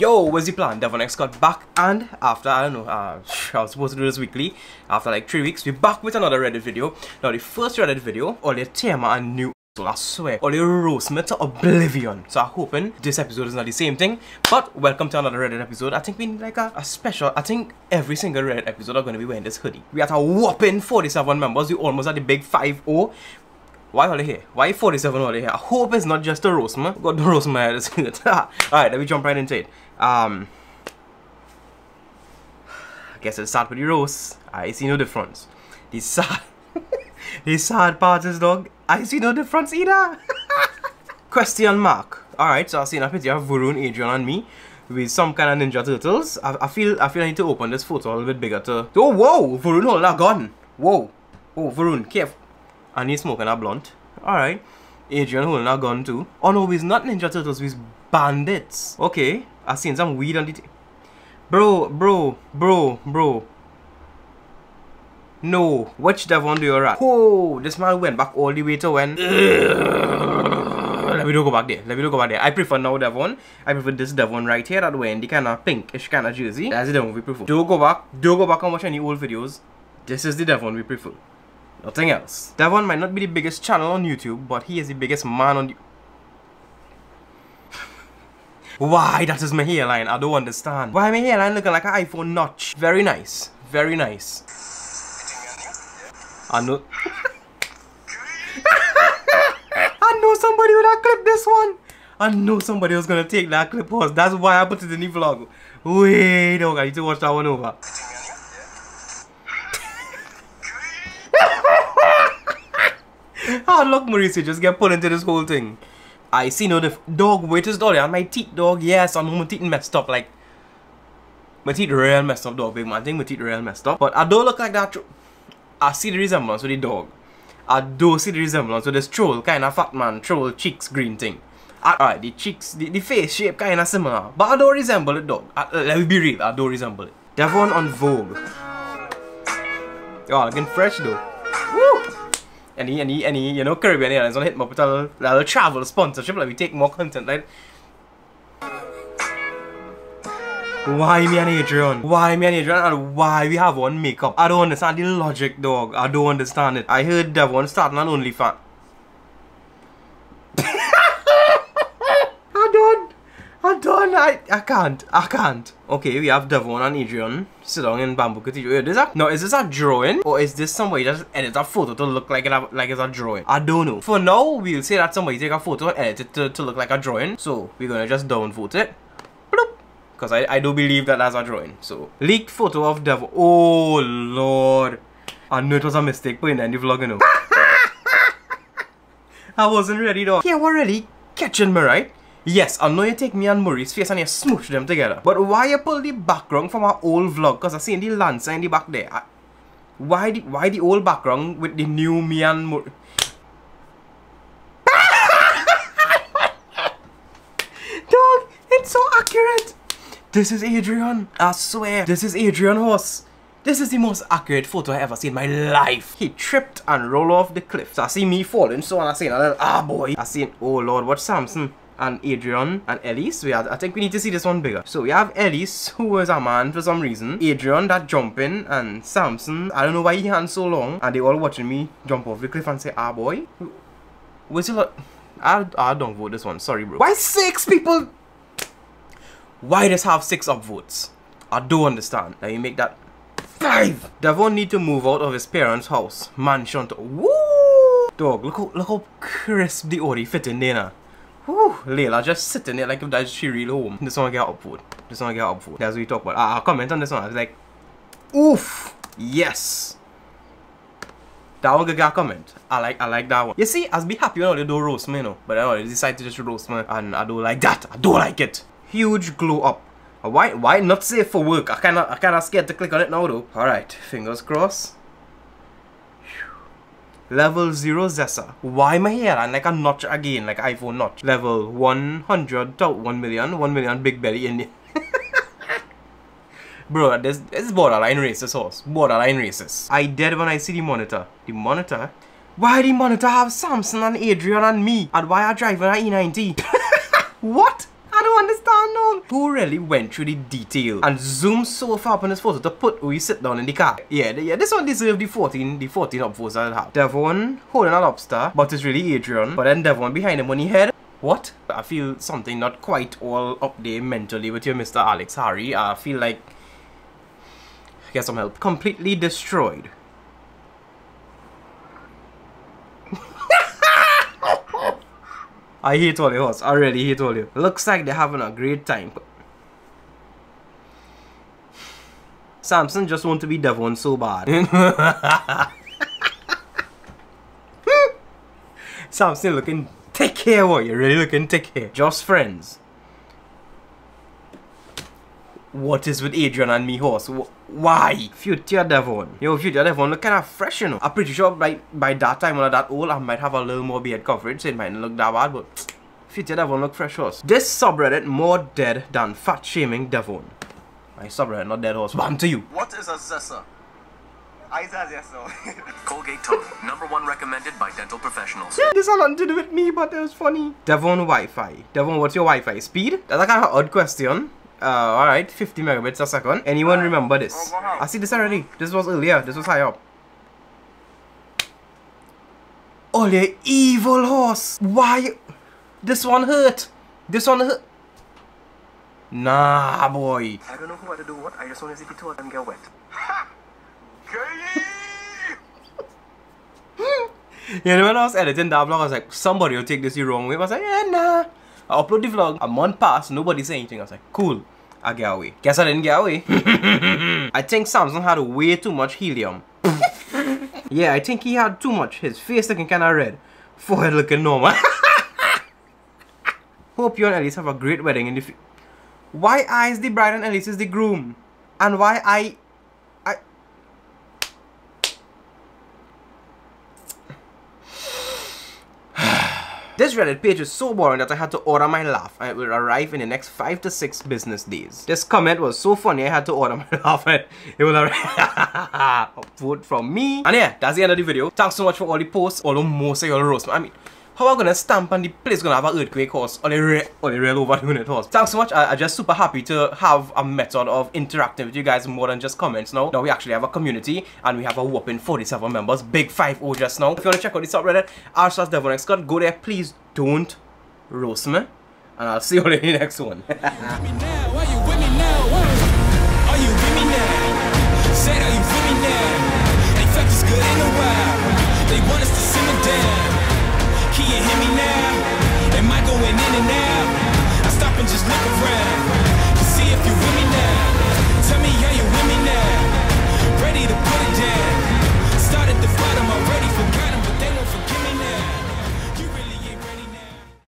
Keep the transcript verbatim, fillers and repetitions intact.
Yo, where's the plan? Devon X got back, and after, I don't know, uh, I was supposed to do this weekly. After like three weeks, we're back with another Reddit video. Now, the first Reddit video, all the tema and new, so I swear, all the roast me to oblivion. So I'm hoping this episode is not the same thing, but welcome to another Reddit episode. I think we need like a, a special, I think every single Reddit episode are going to be wearing this hoodie. We had a whopping forty-seven members, we almost had the big five oh. Why are they here? Why forty-seven are they here? I hope it's not just a roast, man. Got the roast, man. Alright, let me jump right into it. Um, I guess I'll start with the roast. I see no difference. The sad, the sad part is, dog, I see no difference either. Question mark. Alright, so I've seen a picture of Varun, Adrian, and me with some kind of Ninja Turtles. I, I feel I feel I need to open this photo a little bit bigger to. Oh, whoa! Varun, hold that gun. Whoa. Oh, Varun, careful. And he's smoking a blunt. Alright. Adrian holding a gun too. Oh no, he's not Ninja Turtles, he's bandits. Okay. I seen some weed on the t Bro, bro, bro, bro. No. Which Devon do you're at? Oh, this man went back all the way to when. Let me do go back there. Let me do go back there. I prefer now Devon. I prefer this Devon right here that way in the kind of pinkish kind of jersey. That's the Devon we prefer. Do go back. Do go back and watch any old videos. This is the Devon we prefer. Nothing else. Devon might not be the biggest channel on YouTube, but he is the biggest man on the... Why? That is my hairline. I don't understand. Why my hairline looking like an iPhone notch? Very nice. Very nice. I know... I know somebody would have clipped this one. I know somebody was going to take that clip first. That's why I put it in the vlog. Wait, dog. I need to watch that one over. Hard luck, Mauricio, just get put into this whole thing. I see no diff. Dog, wait is dolly on my teeth, dog. Yes, I'm my teeth messed up. Like, my teeth real messed up, dog, big man. I think my teeth real messed up. But I don't look like that. I see the resemblance with the dog. I do see the resemblance with this troll, kind of fat man, troll, cheeks, green thing. Alright, the cheeks, the, the face shape kind of similar. But I don't resemble it, dog. I, uh, let me be real, I don't resemble it. Devon on Vogue. Y'all looking fresh, though. Woo! Any, any, any, you know, Caribbean Airlines on hit me up with a little, little travel sponsorship, let me take more content, right? Why me and Adrian? Why me and Adrian? And why we have one makeup? I don't understand the logic, dog. I don't understand it. I heard Devon starting an OnlyFans. I don't. I don't. I, I can't. I can't. Okay, we have Devon and Adrian sit down in bamboo cathedral. Is that, now, is this a drawing? Or is this somebody that edits a photo to look like, it, like it's a drawing? I don't know. For now, we'll say that somebody take a photo and edit it to, to look like a drawing. So, we're gonna just downvote it. Bloop. Because I, I do believe that that's a drawing. So, leaked photo of Devon. Oh, Lord. I knew it was a mistake putting in the vlog, you know. I wasn't ready, though. Yeah, we're really catching me, right? Yes, I know you take me and Murray's face and you smoosh them together. But why you pull the background from our old vlog? Because I seen the Lancer in the back there. I, why, the, why the old background with the new me and Murray? Dog, it's so accurate. This is Adrian. I swear, this is Adrian Horse. This is the most accurate photo I ever seen in my life. He tripped and rolled off the cliff. So I see me falling, so and I seen a little, ah boy. I seen, oh Lord, what's Samson? And Adrian and Elise. We had, I think we need to see this one bigger. So we have Elise, who was a man for some reason. Adrian, that jumping, and Samson. I don't know why he hands so long. And they all watching me jump off the cliff and say, ah boy. Where's your lot? I, I don't vote this one. Sorry, bro. Why six people? Why just have six upvotes? I don't understand. Now you make that five. Devon need to move out of his parents' house. Mansion. Woo! Dog, look how, look how crisp the Audi fit in there now. Whew, Layla just sitting there like if that's she real home. This one get upvote. This one get upvote. That's what we talk about. I, I'll comment on this one. I was like, oof, yes. That one get a comment. I like, I like that one. You see, I'll be happy when they do roast me, you know. But I always decide to just roast me, and I don't like that. I don't like it. Huge glow up. Why, why not safe for work? I kinda, I kinda scared to click on it now though. All right, fingers crossed. Level zero Zessa. Why my hair? And like a notch again, like iPhone notch. Level one hundred to one million. one million big belly in there. Bro, this, this is borderline racist horse. Borderline racist. I dead when I see the monitor. The monitor? Why the monitor have Samson and Adrian and me? And why I drive an E ninety? What? I don't understand. man down, who really went through the detail and zoomed so far up on this photo to put we sit down in the car. Yeah, yeah, this one deserved the fourteen, the fourteen up votes that it had. Devon holding a lobster, but it's really Adrian. But then Devon behind him when he head. What? I feel something not quite all up there mentally with your Mister Alex Harry. I feel like get some help. Completely destroyed. I hate all the horse. I really hate all you. Looks like they're having a great time. Samson just want to be Devon so bad. Samson looking thick here, boy. You're really looking thick here. Just friends. What is with Adrian and me horse? Why? Future Devon. Yo, future Devon look kind of fresh, you know. I'm pretty sure by, by that time when I'm that old, I might have a little more beard coverage, so it might not look that bad, but future Devon look fresh horse. This subreddit more dead than fat shaming Devon. My subreddit, not dead horse. Bam to you. What is a zessa? I said Colgate Total, number one recommended by dental professionals. Yeah, this had nothing to do with me, but it was funny. Devon Wi-Fi. Devon, what's your Wi-Fi speed? That's a kind of odd question. Uh, alright, fifty megabits a second. Anyone remember this? Oh, I see this already. This was earlier. This was high up. Oh, the evil horse. Why? This one hurt. This one hurt. Nah, boy. I don't know who I to do what. I just want to see people and get wet. Ha! You know, when I was editing that vlog, I was like, somebody will take this the wrong way. I was like, yeah, nah. I upload the vlog, a month passed, nobody said anything. I was like, cool, I get away. Guess I didn't get away. I think Samson had way too much helium. Yeah, I think he had too much. His face looking kind of red, forehead looking normal. Hope you and Elise have a great wedding in the future. Why I is the bride and Elise is the groom? And why I... I... This Reddit page is so boring that I had to order my laugh and it will arrive in the next five to six business days. This comment was so funny I had to order my laugh and it will arrive. Vote from me. And yeah, that's the end of the video. Thanks so much for all the posts, although most of y'all roast me. I mean, how are we gonna stamp and the place gonna have an earthquake horse or the real, or the real overdoing it horse? Thanks so much, I, I'm just super happy to have a method of interacting with you guys more than just comments now. Now we actually have a community and we have a whopping forty-seven members, big five oh just now. If you wanna check out the subreddit, r slash Devon X Scott, go there, please don't roast me and I'll see you all in the next one.